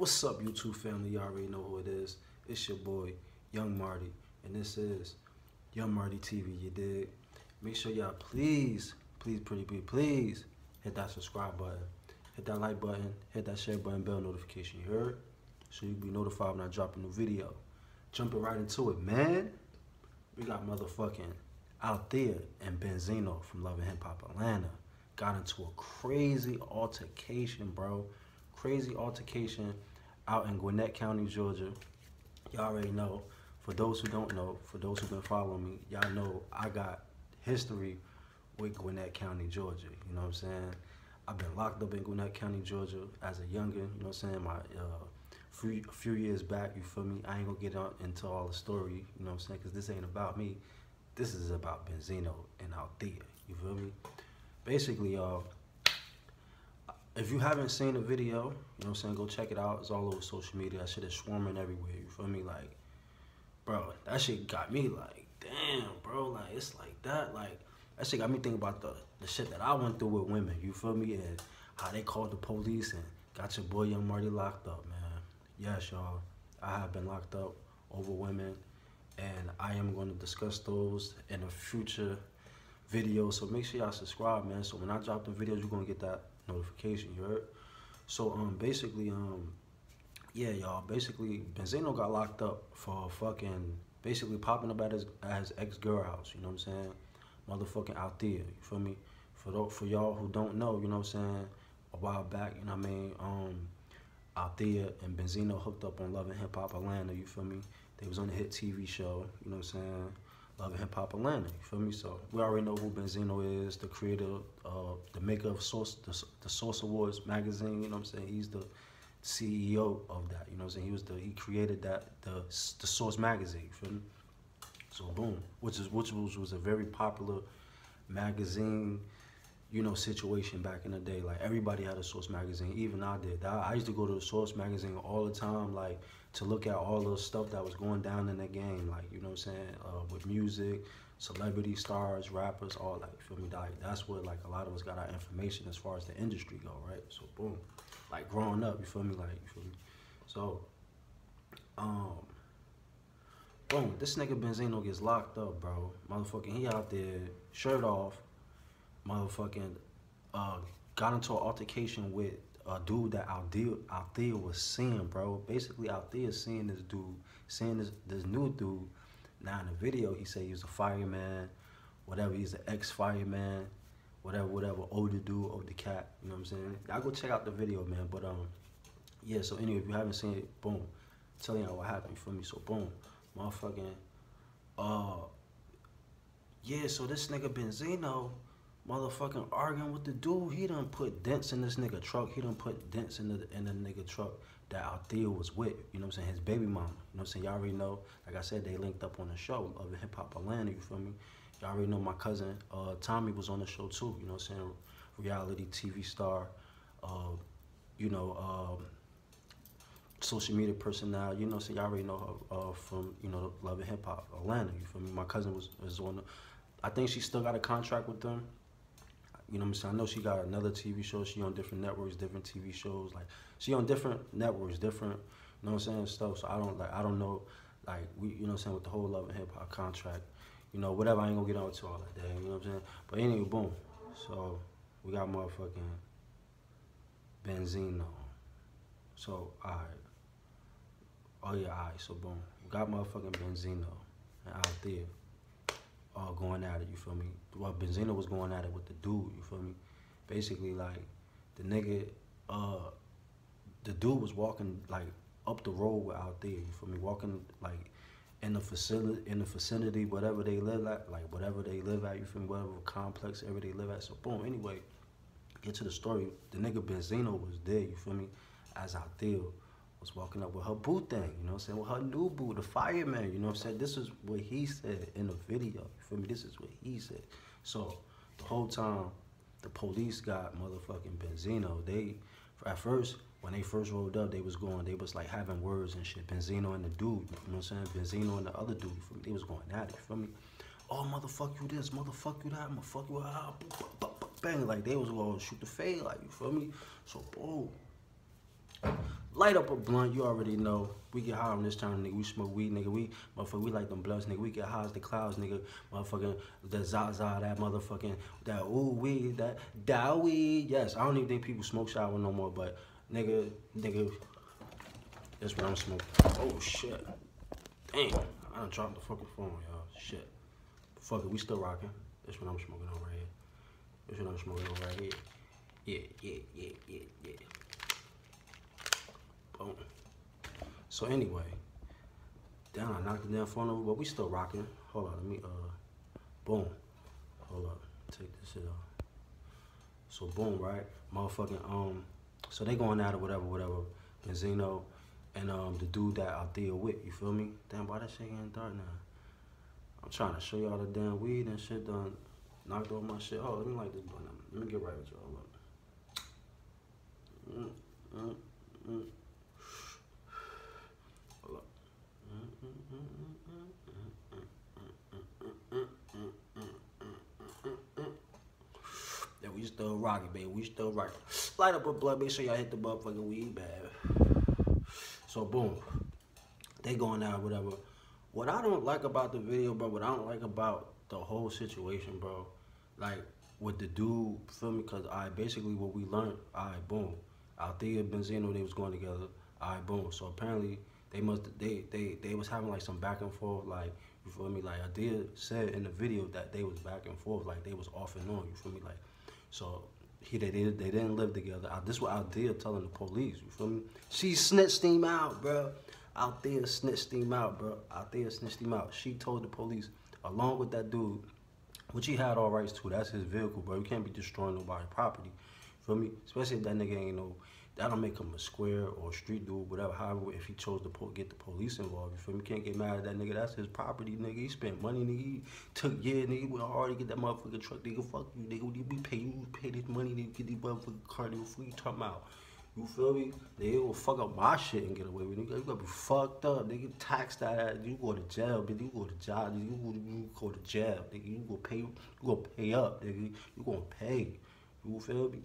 What's up, YouTube family? Y'all already know who it is. It's your boy, Young Marty, and this is Young Marty TV, you dig? Make sure y'all please hit that subscribe button, hit that like button, hit that share button, bell notification, you heard? So you'll be notified when I drop a new video. Jumping right into it, man. We got motherfucking Althea and Benzino from Love & Hip Hop Atlanta. Got into a crazy altercation, bro. Crazy altercation out in Gwinnett County, Georgia. Y'all already know. For those who don't know, for those who've been following me, y'all know I got history with Gwinnett County, Georgia. You know what I'm saying? I've been locked up in Gwinnett County, Georgia as a youngin'. You know what I'm saying? A few years back, you feel me? I ain't gonna get into all the story, you know what I'm saying? Because this ain't about me. This is about Benzino and Althea, you feel me? Basically, y'all, if you haven't seen the video, you know what I'm saying, go check it out. It's all over social media. That shit is swarming everywhere, you feel me? Like, bro, that shit got me like, damn, bro, like, it's like that. Like, that shit got me thinking about the shit that I went through with women, you feel me? And how they called the police and got your boy Young Marty locked up, man. Yes, y'all, I have been locked up over women, and I am going to discuss those in a future video, so make sure y'all subscribe, man, so when I drop the videos, you're going to get that notification, you heard? So, yeah, y'all, basically, Benzino got locked up for fucking, basically popping up at his ex-girl house, you know what I'm saying? Motherfucking Althea, you feel me? For y'all who don't know, you know what I'm saying, a while back, you know what I mean, Althea and Benzino hooked up on Love & Hip Hop Atlanta, you feel me? They was on the hit TV show, you know what I'm saying? Love & Hip Hop Atlanta, you feel me? So we already know who Benzino is, the creator, the maker of Source, the Source Awards magazine, you know what I'm saying? He's the CEO of that, you know what I'm saying? He created that, the Source magazine, you feel me? So boom, which was a very popular magazine, you know, situation back in the day. Like, everybody had a Source magazine, even I did. I used to go to the Source magazine all the time, like, to look at all the stuff that was going down in the game, like, you know what I'm saying, with music, celebrity stars, rappers, all that, you feel me? Like, that's where, like, a lot of us got our information as far as the industry go, right? So, boom, like, growing up, you feel me? Like, you feel me? So, boom, this nigga Benzino gets locked up, bro. Motherfucking, he out there, shirt off, motherfucking got into an altercation with a dude that Althea was seeing, bro. Basically, Althea seeing this dude, seeing this new dude. Now in the video, he said he was a fireman, whatever. He's an ex-fireman, whatever. Older dude, older cat. You know what I'm saying? Y'all go check out the video, man. But yeah. So anyway, if you haven't seen it, boom, telling y'all what happened. You feel me? So boom, motherfucking yeah. So this nigga Benzino, motherfucking arguing with the dude. He done put dents in this nigga truck. He done put dents in the nigga truck that Althea was with. You know what I'm saying? His baby mama. You know what I'm saying? Y'all already know. Like I said, they linked up on the show of Hip Hop Atlanta. You feel me? Y'all already know my cousin Tommy was on the show too. You know what I'm saying? Reality TV star. You know, social media personnel. You know what I'm saying? Y'all already know her from, you know, Love & Hip Hop Atlanta. You feel me? My cousin was on the, I think she still got a contract with them. You know what I'm saying? I know she got another TV show. She on different networks, different TV shows. Like, she on different networks, different, you know what I'm saying, stuff. So I don't know, like, we, you know what I'm saying, with the whole Love and Hip Hop contract, you know, whatever. I ain't gonna get on to all that day. You know what I'm saying? But anyway, boom. So we got motherfucking Benzino. So alright. Oh yeah, alright. So boom, we got motherfucking Benzino and Althea going at it, you feel me? Well, Benzino was going at it with the dude, you feel me? Basically, like, the nigga, the dude was walking, like, up the road with Althea, you feel me? Walking, like, in the vicinity, whatever they live at, like, whatever they live at, you feel me? Whatever complex, wherever they live at. So, boom, anyway, get to the story. The nigga Benzino was there, you feel me? As Althea was walking up with her boo thing, you know what I'm saying? With her new boo, the fireman, you know what I'm saying? This is what he said in the video, you feel me? This is what he said. So, the whole time, the police got motherfucking Benzino. They, at first, when they first rolled up, they was like having words and shit. Benzino and the dude, you know what I'm saying? Benzino and the other dude, you feel me? They was going at it, you feel me? Oh, motherfuck you this, motherfuck you that, I'ma fuck you out, bang. Like, they was going to shoot the fade, like, you feel me? So, boom. light up a blunt, you already know. We get high on this time, nigga. We smoke weed, nigga. We, motherfucker, we like them blunts, nigga. We get high as the clouds, nigga. Motherfucking, the za-za, that motherfucking, that ooh weed, that dowie. Yes, I don't even think people smoke shower no more, but nigga, that's what I'm smoking. Oh, shit. Damn, I done dropped the fucking phone, y'all. Shit. But fuck it, we still rocking. That's what I'm smoking on right here. That's what I'm smoking on right here. Yeah. Boom. So anyway, damn, I knocked the damn phone over, but we still rocking. Hold on, let me, boom. Hold up, take this shit off. So boom, right? Motherfucking, so they going out or whatever. Benzino and the dude that Althea with, you feel me? Damn, why that shit getting dark now? I'm trying to show y'all the damn weed and shit done. Knocked off my shit. Oh, let me light this blunt. Let me get right with y'all. Hold up. Hold up. Yeah, we still rocking, baby. We still rocking. Light up a blunt, make sure y'all hit the motherfucking weed bag. So boom, they going out, whatever. What I don't like about the video, bro. What I don't like about the whole situation, bro. Like with the dude, feel me? Cause basically what we learned, boom. Althea and Benzino, they was going together, boom. So apparently they must they was having like some back and forth, like, you feel me? Like Althea said in the video that they was back and forth, like they was off and on, you feel me? Like, so they didn't live together. This is what Althea telling the police, you feel me? She snitched him out, bro. Althea snitched him out, bro. Althea snitched him out. She told the police, along with that dude, which he had all rights to, that's his vehicle, bro. You can't be destroying nobody's property. Feel me? Especially if that nigga ain't no, that don't make him a square or a street dude, whatever. However, if he chose to get the police involved, you feel me? You can't get mad at that nigga. That's his property, nigga. He spent money, nigga. He took years, nigga. He went hard to get that motherfucking truck, nigga. Fuck you, nigga. We pay you, pay this money, nigga. Get these motherfucking car, nigga. Before you talking about. You feel me? They will fuck up my shit and get away with it. You gotta be fucked up. They get taxed out of it. You go to jail, bitch. You go to jail. You go to jail. Nigga. You go pay. You gonna pay up, nigga. You gonna pay. You feel me?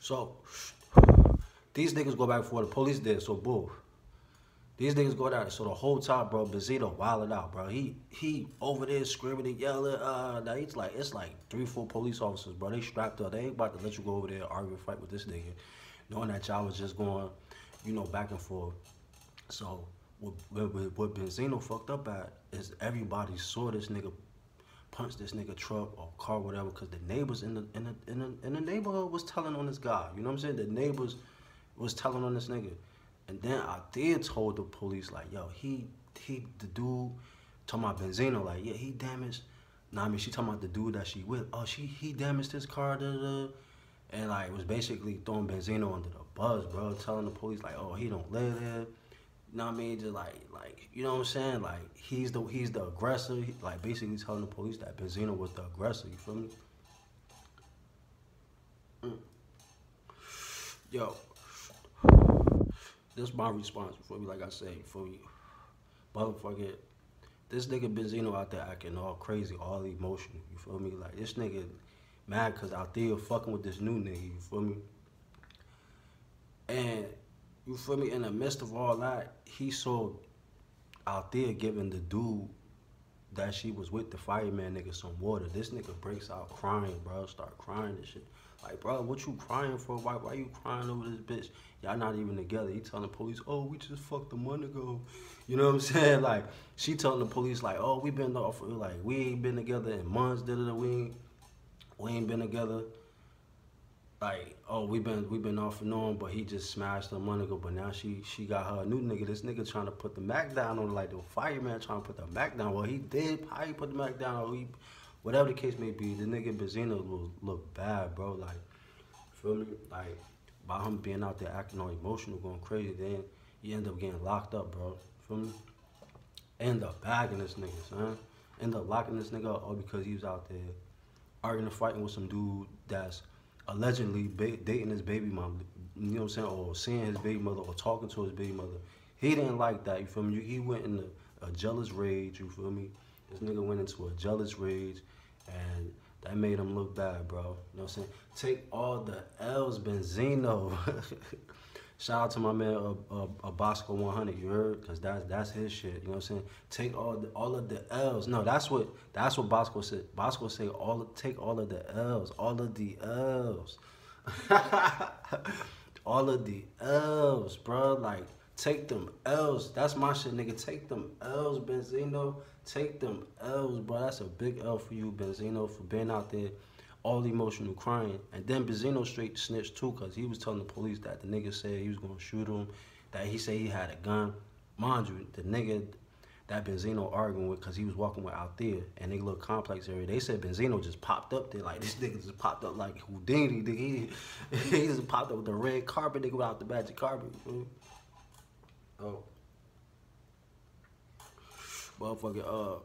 So these niggas go back and forth. The police did. So boom. These niggas go down. So the whole time, bro, Benzino wilding out, bro. He over there screaming and yelling. Now he's like, it's like 3, 4 police officers, bro. They strapped up. They ain't about to let you go over there and argue and fight with this nigga, knowing that y'all was just going, you know, back and forth. So what Benzino fucked up at is everybody saw this nigga punch this nigga truck or car, whatever, because the neighbors in the neighborhood was telling on this guy. You know what I'm saying? The neighbors was telling on this nigga. And then Althea told the police, like, yo, the dude, talking about Benzino, like, yeah, he damaged, nah, I mean, she talking about the dude that she with, oh, he damaged his car, and, like, was basically throwing Benzino under the bus, bro, telling the police, like, oh, he don't live here, you know what I mean, just like, you know what I'm saying, like, he's the aggressor, like, basically telling the police that Benzino was the aggressor, you feel me? Yo. This my response before me, like I say, before you, motherfucker, this nigga Benzino out there acting all crazy, all emotional, you feel me? Like, this nigga mad because Althea fucking with this new nigga, you feel me? And, you feel me, in the midst of all that, he saw Althea giving the dude that she was with, the fireman nigga, some water. This nigga breaks out crying, bro, start crying and shit. Like, bro, what you crying for? Why you crying over this bitch? Y'all not even together. He telling the police, oh, we just fucked a month ago. You know what I'm saying? Like, she telling the police, like, oh, we been off, like, we ain't been together in months, we ain't been together. Like, oh, we been off and on, but he just smashed a month ago, but now she got her a new nigga. This nigga trying to put the Mac down on, like, the fireman trying to put the Mac down. Well, he did probably put the Mac down, or he... Whatever the case may be, the nigga Benzino look bad, bro. Like, feel me? Like, by him being out there acting all emotional, going crazy, then you end up getting locked up, bro. Feel me? End up bagging this nigga, son. End up locking this nigga up all because he was out there arguing and fighting with some dude that's allegedly dating his baby mama. You know what I'm saying? Or seeing his baby mother or talking to his baby mother. He didn't like that, you feel me? He went into a jealous rage, you feel me? This nigga went into a jealous rage, and That made him look bad, bro. You know what I'm saying? Take all the L's, Benzino. Shout out to my man, Boskoe100. You heard? Because that's his shit. You know what I'm saying? Take all of the L's. No, that's what Boskoe said. Boskoe said, take all of the L's. All of the L's. All of the L's, bro. Like, take them L's. That's my shit, nigga. Take them L's, Benzino. Take them L's, bro. That's a big L for you, Benzino, for being out there all emotional crying. And then Benzino straight snitched, too, because he was telling the police that the nigga said he was going to shoot him, that he said he had a gun. Mind you, the nigga that Benzino arguing with, because he was walking with Althea and they little complex area, they said Benzino just popped up there. Like, this nigga just popped up like Houdini, nigga. He just popped up with the red carpet, nigga, without the magic carpet. Dude. Oh. Motherfucker,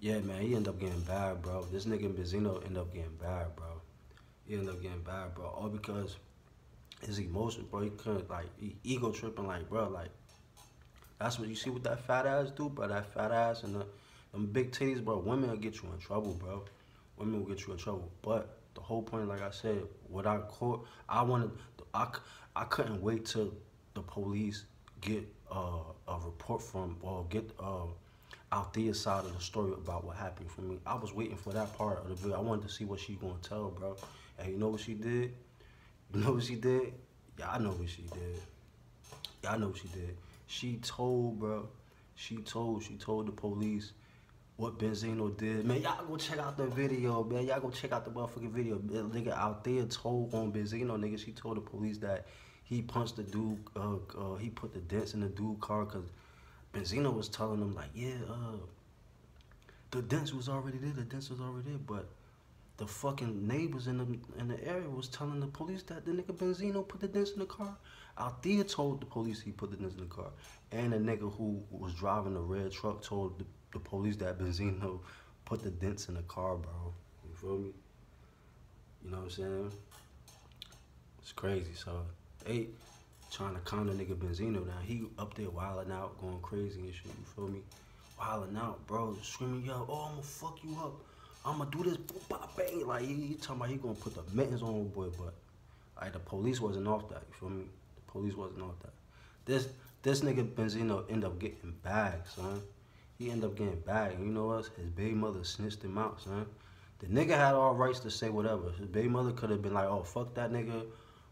yeah, man, he ended up getting bad, bro. This nigga Benzino ended up getting bad, bro. He ended up getting bad, bro. All because his emotions, bro. He couldn't, like, he ego tripping, like, bro, like, that's what you see with that fat ass do, bro. That fat ass and them big titties, bro. Women will get you in trouble, bro. Women will get you in trouble. But the whole point, like I said, what I caught, I couldn't wait till the police get a report from, or get Althea's side of the story about what happened for me. I was waiting for that part of the video. I wanted to see what she gonna tell, bro. And you know what she did? You know what she did? Yeah, I know what she did. Yeah, I know what she did. She told, bro. She told the police what Benzino did. Man, y'all go check out the video, man. Y'all go check out the motherfucking video. Nigga, Althea told on Benzino, nigga. She told the police that he punched the dude, he put the dents in the dude car because Benzino was telling him, like, yeah, the dents was already there, but the fucking neighbors in the area was telling the police that the nigga Benzino put the dents in the car. Althea told the police he put the dents in the car. And the nigga who was driving the red truck told the police that Benzino put the dents in the car, bro. You feel me? You know what I'm saying? It's crazy, so. They trying to calm the nigga Benzino down. He up there wilding out, going crazy and shit, you feel me? Wilding out, bro, screaming, yo, oh, I'ma fuck you up. I'ma do this, boop, bop, bang. Like, he talking about he gonna put the mittens on boy, but, like, the police wasn't off that, you feel me? The police wasn't off that. This nigga Benzino end up getting bagged, son. He end up getting bagged, and you know what? His baby mother snitched him out, son. The nigga had all rights to say whatever. His baby mother could have been like, oh, fuck that nigga,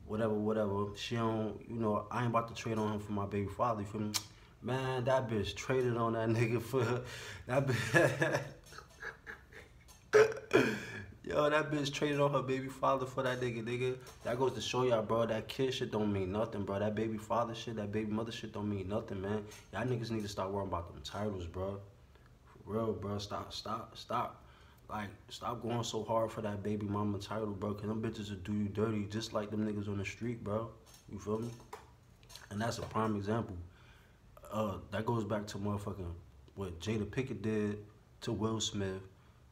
whatever, whatever. She don't, you know, I ain't about to trade on him for my baby father, you feel me? Man, that bitch traded on that nigga for, that bitch. Yo, that bitch traded on her baby father for that nigga, nigga. That goes to show y'all, bro, that kid shit don't mean nothing, bro. That baby father shit, that baby mother shit don't mean nothing, man. Y'all niggas need to stop worrying about them titles, bro. For real, bro, stop. Like, stop going so hard for that baby mama title, bro, because them bitches will do you dirty just like them niggas on the street, bro. You feel me? And that's a prime example. That goes back to motherfucking what Jada Pinkett did to Will Smith,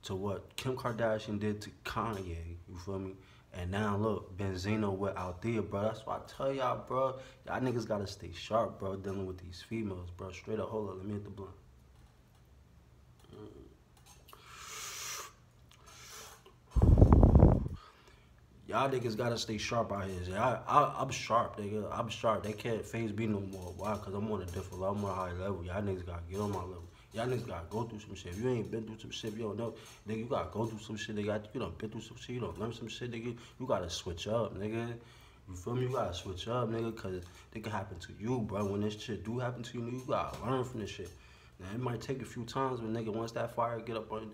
to what Kim Kardashian did to Kanye, you feel me? And now, look, Benzino with Althea, bro. That's why I tell y'all, bro, y'all niggas got to stay sharp, bro, dealing with these females, bro. Straight up, hold up, let me hit the blunt. Y'all niggas gotta stay sharp out here. I'm sharp, nigga. I'm sharp. They can't phase me no more. Why? Because I'm on a different level. I'm on a high level. Y'all niggas gotta get on my level. Y'all niggas gotta go through some shit. If you ain't been through some shit, you don't know. Nigga, you gotta go through some shit. Nigga, you done been through some shit. You done learn some shit, nigga. You gotta switch up, nigga. You feel me? You gotta switch up, nigga, because it can happen to you, bro. When this shit do happen to you, nigga, you gotta learn from this shit. Now, it might take a few times, but, nigga, once that fire get up on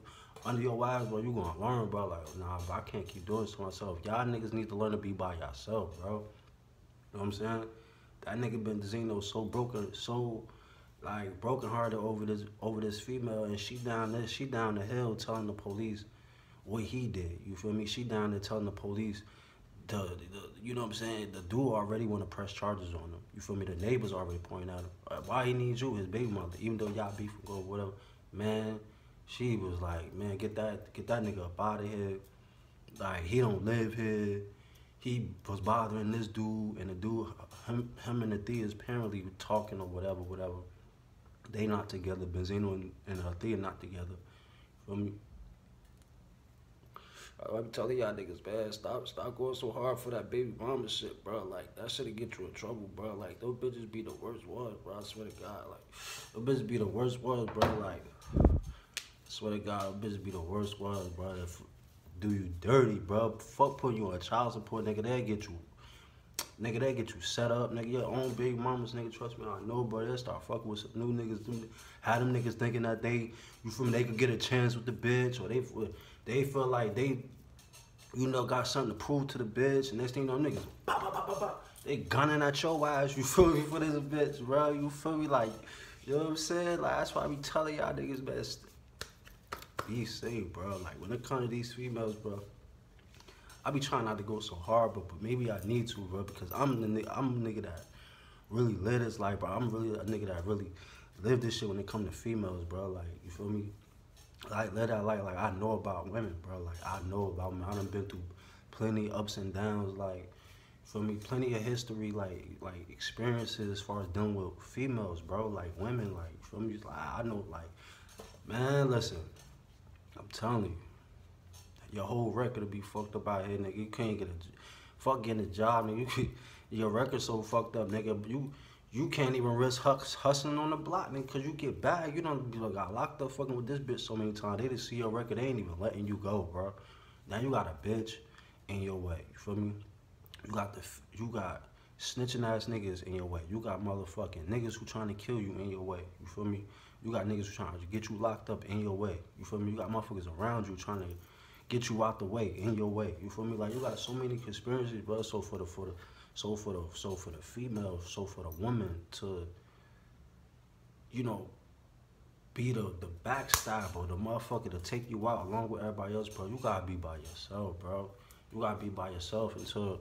under your eyes, bro, you gonna learn, bro. Like, nah, bro, I can't keep doing this to myself. Y'all niggas need to learn to be by yourself, bro. You know what I'm saying? That nigga Benzino so broken, so like brokenhearted over this female, and she down the hill telling the police what he did. You feel me? She down there telling the police you know what I'm saying? The dude already wanna press charges on him. You feel me? The neighbors already pointing out him. Like, why he needs you, his baby mother, even though y'all beef and go whatever, man. She was like, man, get that nigga up out of here. Like, he don't live here. He was bothering this dude, and the dude, him and Althea apparently were talking or whatever, whatever. They not together. Benzino and Althea not together. You feel me? I'm telling y'all niggas, man, stop going so hard for that baby mama shit, bro. Like, that shit'll get you in trouble, bro. Like, those bitches be the worst ones, bro. I swear to God, like, those bitches be the worst ones, bro. Like, I swear to God, those bitches be the worst ones, bro. If do you dirty, bro. Fuck putting you on child support, nigga. They'll get you. Nigga, they get you set up, nigga. Your own baby mamas, nigga. Trust me, I know, bro. They start fucking with some new niggas. Have them niggas thinking that they could get a chance with the bitch, or they feel like they, you know, got something to prove to the bitch. And next thing you know, niggas, bah, bah, bah, bah, bah, they gunning at your ass. You feel me? For this bitch, bro. You feel me? Like, you know what I'm saying? Like, that's why I be telling y'all niggas best. Be safe, bro. Like, when it comes to these females, bro. I be trying not to go so hard, but maybe I need to, bro, because I'm a nigga that really live this life, bro. I'm really a nigga that really live this shit when it come to females, bro. Like, you feel me? Like, live that life. Like, I know about women, bro. Like, I know about them. I done been through plenty of ups and downs, like, for me, plenty of history, like experiences as far as dealing with females, bro. Like, women, like, for me, like, I know, like, man, listen, I'm telling you. Your whole record will be fucked up out here, nigga. You can't get a job, nigga. Your record's so fucked up, nigga. You can't even risk hustling on the block, nigga, because you get bad. You done got locked up fucking with this bitch so many times. They didn't see your record. They ain't even letting you go, bro. Now you got a bitch in your way. You feel me? You got snitching ass niggas in your way. You got motherfucking niggas who trying to kill you in your way. You feel me? You got niggas who trying to get you locked up in your way. You feel me? You got motherfuckers around you trying to get you out the way, in your way. You feel me? Like, you got so many conspiracies, bro. So for the female, so for the woman to, you know, be the backstabber, the motherfucker to take you out along with everybody else, bro. You gotta be by yourself, bro. You gotta be by yourself until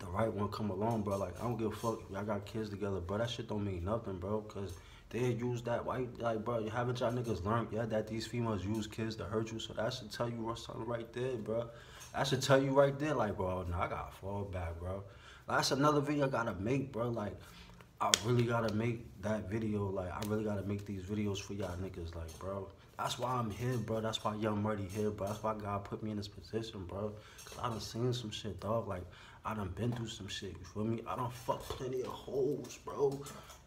the right one come along, bro. Like, I don't give a fuck if y'all got kids together, bro. That shit don't mean nothing, bro, because they use that white, like, bro, haven't y'all niggas learned yet that these females use kids to hurt you? So that should tell you something right there, bro. That should tell you right there, like, bro, nah, I gotta fall back, bro. Like, that's another video I gotta make, bro. Like, I really gotta make that video. Like, I really gotta make these videos for y'all niggas, like, bro. That's why I'm here, bro. That's why Young Marty here, bro. That's why God put me in this position, bro. Cause I done seen some shit, dog. Like, I done been through some shit, you feel me? I done fucked plenty of hoes, bro.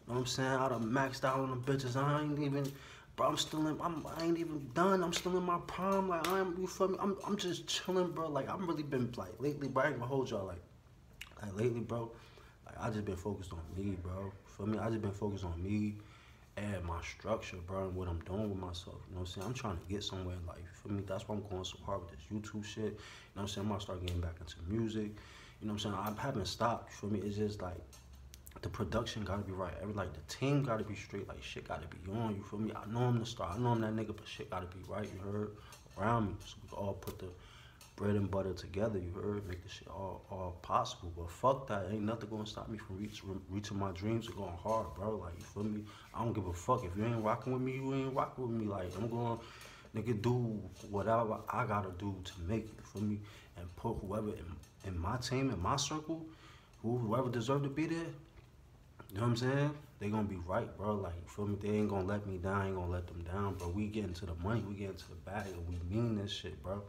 You know what I'm saying? I done maxed out on the bitches. I ain't even, bro, I ain't even done. I'm still in my prime. Like, you feel me? I'm just chilling, bro. Like, I've really been, like, lately, bro, I ain't gonna hold y'all, like, lately, bro, like, I just been focused on me, bro. You feel me? I just been focused on me and my structure, bro, and what I'm doing with myself. You know what I'm saying? I'm trying to get somewhere, like, you feel me? That's why I'm going so hard with this YouTube shit. You know what I'm saying? I'm gonna start getting back into music. You know what I'm saying? I haven't stopped, you feel me? It's just, like, the production gotta be right. Like, the team gotta be straight. Like, shit gotta be on. You feel me? I know I'm the star. I know I'm that nigga, but shit gotta be right. You heard? Around me, so we can all put the bread and butter together. You heard? Make the shit all possible. But fuck that. Ain't nothing gonna stop me from reaching my dreams and going hard, bro. Like, you feel me? I don't give a fuck if you ain't rocking with me. You ain't rocking with me. Like, I'm going, nigga, do whatever I gotta do to make it. You feel me? And put whoever in my team, in my circle, whoever deserve to be there. You know what I'm saying? They gonna be right, bro. Like, you feel me? They ain't gonna let me down. I ain't gonna let them down, bro. We getting to the money. We getting to the bag. And we mean this shit, bro.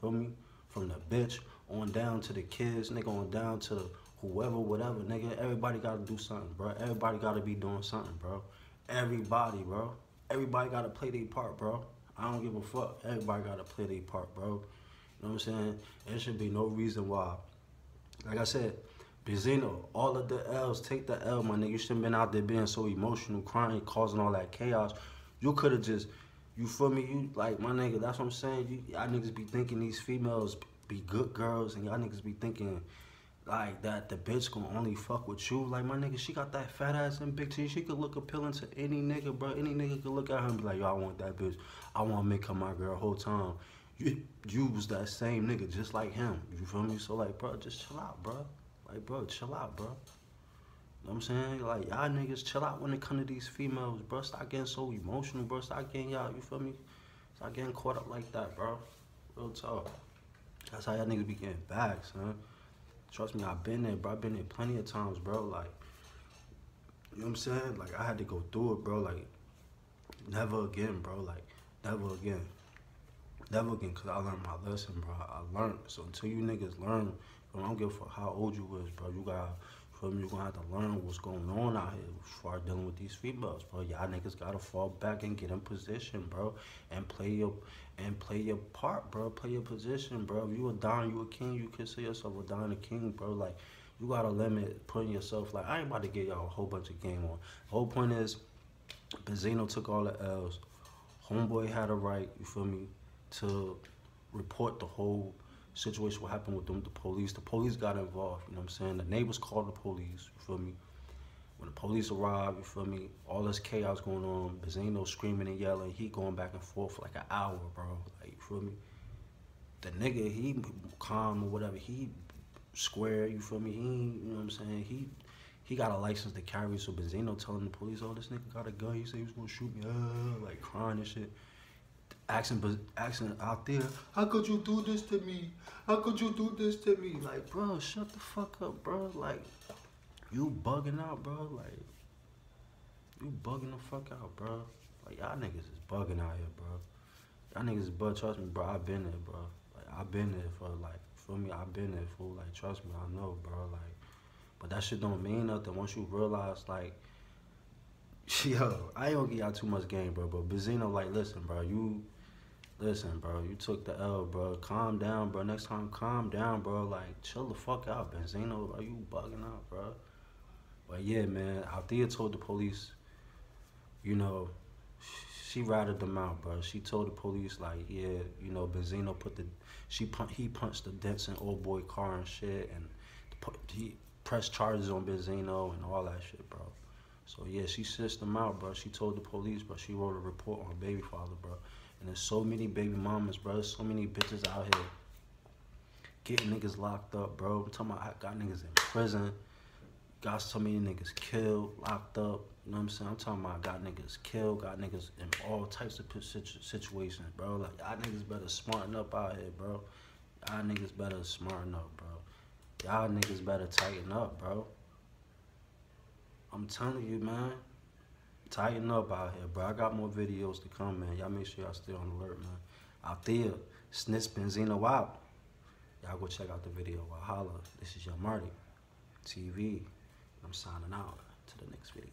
Feel me? From the bitch on down to the kids, nigga, on down to whoever, whatever, nigga. Everybody gotta do something, bro. Everybody gotta be doing something, bro. Everybody, bro. Everybody gotta play their part, bro. I don't give a fuck. Everybody gotta play their part, bro. You know what I'm saying? There should be no reason why. Like I said, Benzino, all of the L's, take the L, my nigga. You shouldn't been out there being so emotional, crying, causing all that chaos. You could have just, you feel me? You, like, my nigga, that's what I'm saying. Y'all niggas be thinking these females be good girls, and y'all niggas be thinking, like, that the bitch gonna only fuck with you. Like, my nigga, she got that fat ass and big teeth. She could look appealing to any nigga, bro. Any nigga could look at her and be like, yo, I want that bitch. I want to make her my girl whole time. You was that same nigga just like him. You feel me? So, like, bro, just chill out, bro. Like, bro, chill out, bro. You know what I'm saying? Like, y'all niggas chill out when it come to these females, bro. Stop getting so emotional, bro. Stop getting y'all, you feel me? Stop getting caught up like that, bro. Real talk. That's how y'all niggas be getting back, son. Trust me, I've been there, bro. I've been there plenty of times, bro. Like, you know what I'm saying? Like, I had to go through it, bro. Like, never again, bro. Like, never again. Never again, because I learned my lesson, bro. I learned. So until you niggas learn, I don't give a fuck how old you is, bro. You got, feel me, you're going to have to learn what's going on out here as far as dealing with these females, bro. Y'all niggas got to fall back and get in position, bro, and play your part, bro. Play your position, bro. If you a don, you a king, you consider yourself a don, a king, bro. Like, you got to limit putting yourself, like, I ain't about to get y'all a whole bunch of game on. The whole point is, Benzino took all the L's. Homeboy had a right, you feel me, to report the whole situation, what happened with them, the police. The police got involved, you know what I'm saying? The neighbors called the police, you feel me? When the police arrived, you feel me? All this chaos going on, Benzino screaming and yelling, he going back and forth for like an hour, bro. Like, you feel me? The nigga, he calm or whatever, he square, you feel me? He, you know what I'm saying? He got a license to carry, so Benzino telling the police, oh, this nigga got a gun, he said he was gonna shoot me, like crying and shit. Asking Althea, how could you do this to me? How could you do this to me? Like, bro, shut the fuck up, bro. Like, you bugging out, bro. Like, you bugging the fuck out, bro. Like, y'all niggas is bugging out here, bro. Y'all niggas is bugging, trust me, bro. I've been there, bro. Like, I've been there for, like, feel me? I've been there, fool. Like, trust me, I know, bro. Like, but that shit don't mean nothing once you realize, like, yo, I ain't gonna give y'all too much game, bro, but Benzino, like, listen, bro, you took the L, bro, calm down, bro, next time, calm down, bro, like, chill the fuck out, Benzino, are you bugging out, bro? But yeah, man, Althea told the police, you know, she ratted them out, bro. She told the police, like, yeah, you know, Benzino put the, he punched the dents in old boy car and shit, and he pressed charges on Benzino and all that shit, bro. So yeah, she sissed him out, bro. She told the police, bro. She wrote a report on baby father, bro. And there's so many baby mamas, bro. There's so many bitches out here getting niggas locked up, bro. I'm talking about I got niggas in prison. Got so many niggas killed, locked up. You know what I'm saying? I'm talking about I got niggas killed, got niggas in all types of situations, bro. Like, y'all niggas better smarten up out here, bro. Y'all niggas better smarten up, bro. Y'all niggas better tighten up, bro. I'm telling you, man, tighten up out here, bro. I got more videos to come, man. Y'all make sure y'all stay on alert, man. Althea snitched Benzino out. Y'all go check out the video. I holla. This is Young Marty TV. I'm signing out to the next video.